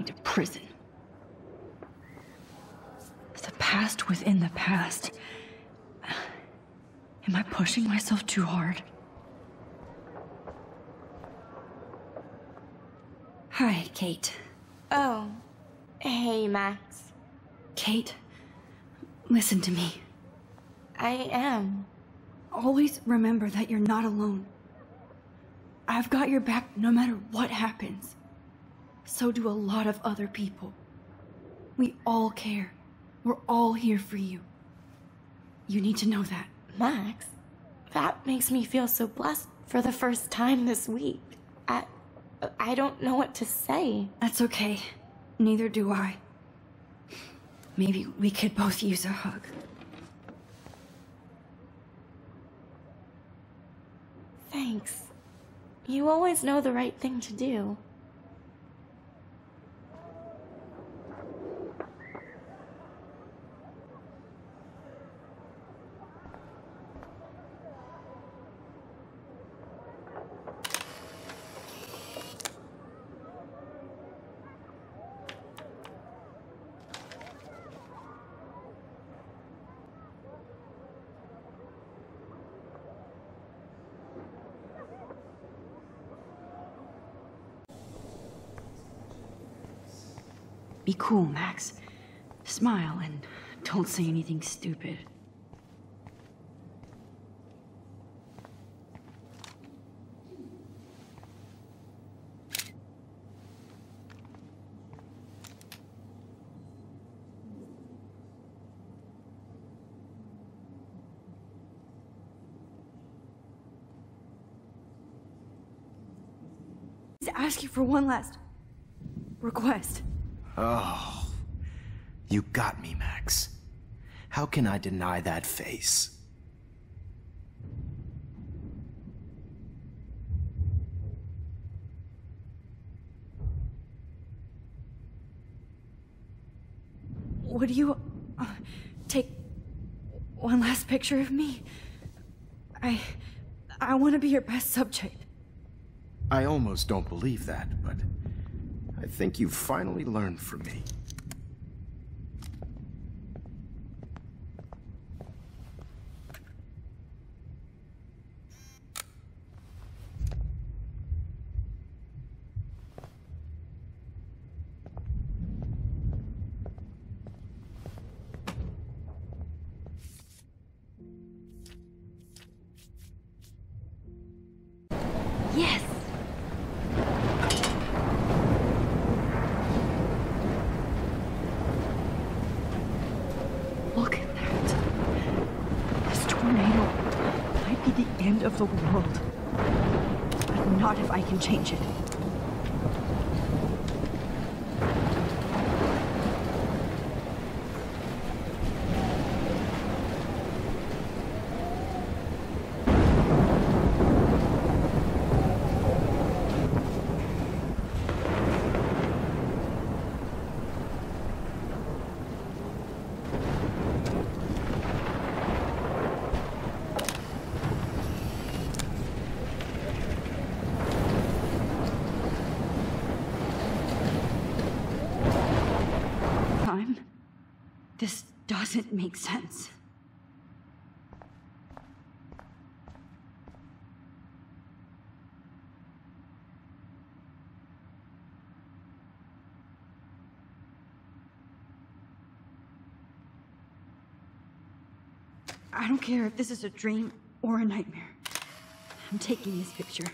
going to prison. The past was in the past. Am I pushing myself too hard? Hi, Kate. Oh, hey, Max. Kate, listen to me. I am. Always remember that you're not alone. I've got your back no matter what happens. So do a lot of other people. We all care. We're all here for you. You need to know that. Max, that makes me feel so blessed for the first time this week. I don't know what to say. That's okay. Neither do I. Maybe we could both use a hug. Thanks. You always know the right thing to do. Be cool, Max. Smile and don't say anything stupid. I ask you for one last request. Oh, you got me, Max. How can I deny that face? Would you take one last picture of me? I want to be your best subject. I almost don't believe that, but I think you've finally learned from me. Of the world, but not if I can change it. This doesn't make sense. I don't care if this is a dream or a nightmare. I'm taking this picture.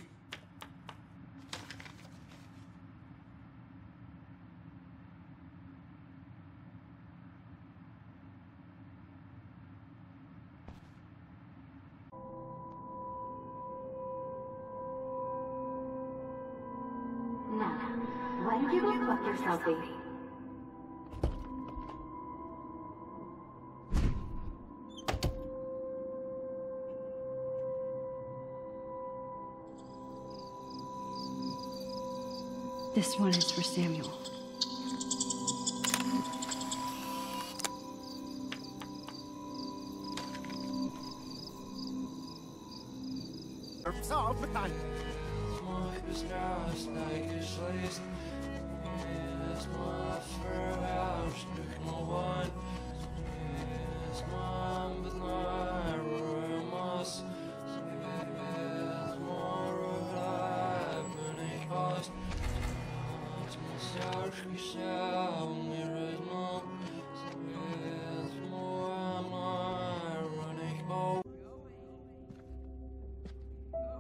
This one is for Samuel.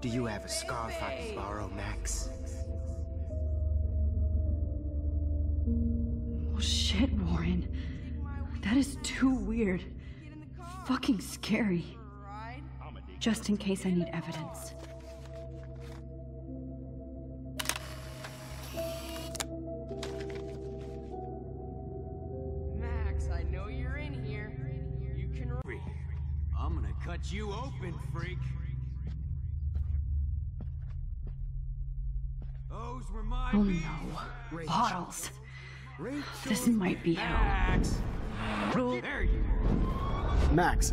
Do you have a scarf I can borrow, Max? Well, shit, Warren. That is too weird. Fucking scary. Just in case I need evidence. Max, I know you're in here. You can... I'm gonna cut you open, freak. Oh no, bottles. This might be hell. Max.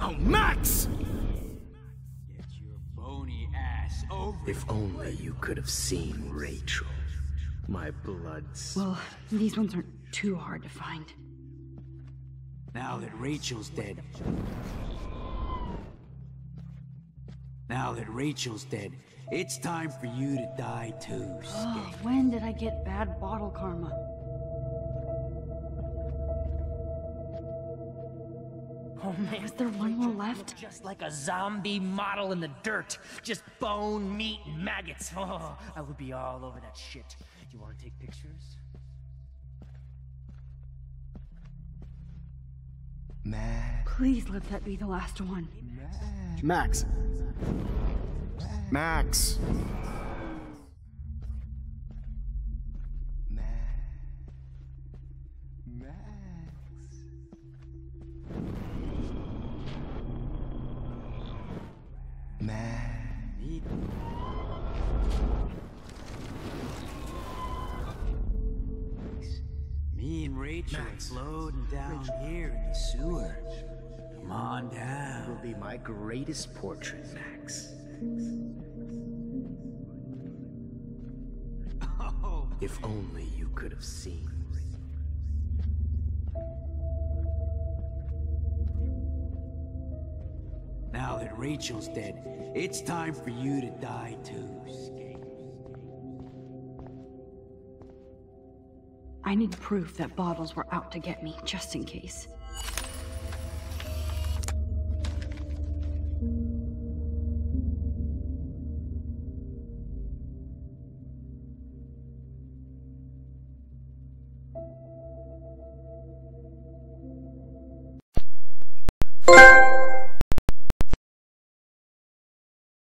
Oh, Max! Get your bony ass over. If only you could have seen Rachel. My blood's... Well, these ones aren't too hard to find. Now that Rachel's dead, it's time for you to die too, Skate. When did I get bad bottle karma? Oh man, is there one more left? Just like a zombie model in the dirt. Just bone, meat, and maggots. Oh, I would be all over that shit. You want to take pictures? Max. Please let that be the last one. Max. Max. Max. Max. Max. Me and Rachel are floating down here in the sewer. Come on down. It will be my greatest portrait, Max. Oh. If only you could have seen. Now that Rachel's dead, it's time for you to die too, Skate. I need proof that bottles were out to get me, just in case.